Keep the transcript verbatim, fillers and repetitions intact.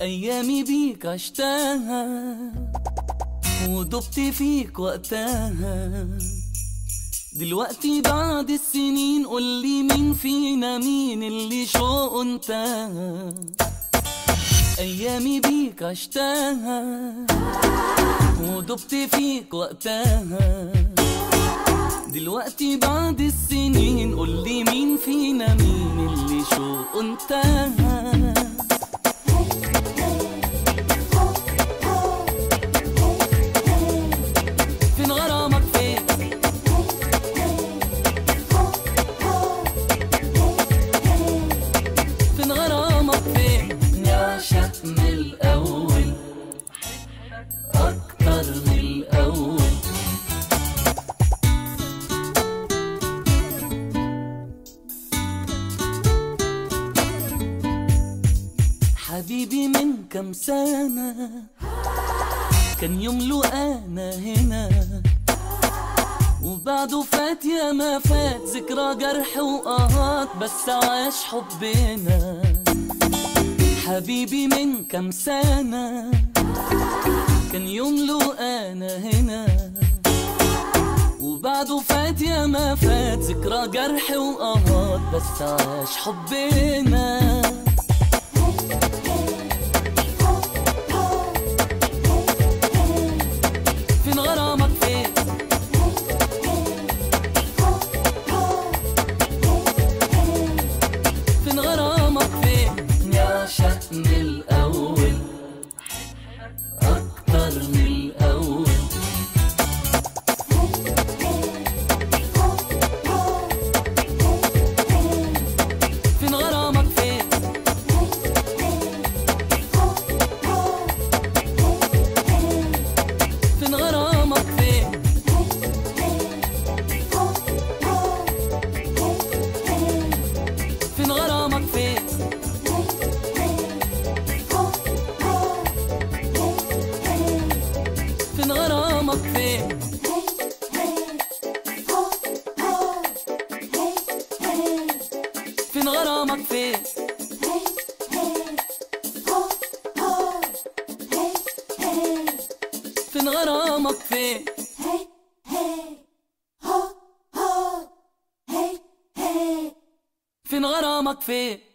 أيامي بيك عشتها ودبت فيك وقتها. دلوقتي بعد السنين قولي مين فينا مين اللي شوقه انتهى. أيامي بيك عشتها ودبت فيك وقتها. دلوقتي بعد السنين قولي مين فينا مين اللي شوقه انتهى. فين غرامك فين؟ فين غرامك فين؟ نعشق من الأول أكتر من الأول. حبيبي من كام سنة كان يوم له أنا هنا وبعده فات يا ما فات. ذكرى جرح وقهات بس عاش حبنا. حبيبي من كام سنة كان يوم له أنا هنا وبعده فات يا ما فات. ذكرى جرح وقهات بس عاش حبنا. من الأول أكتر من الأول. فين غرامك فين؟ فين غرامك فين؟ فين غرامك فين؟ فين غرامك فين؟ فين غرامك فين؟ فين غرامك فين؟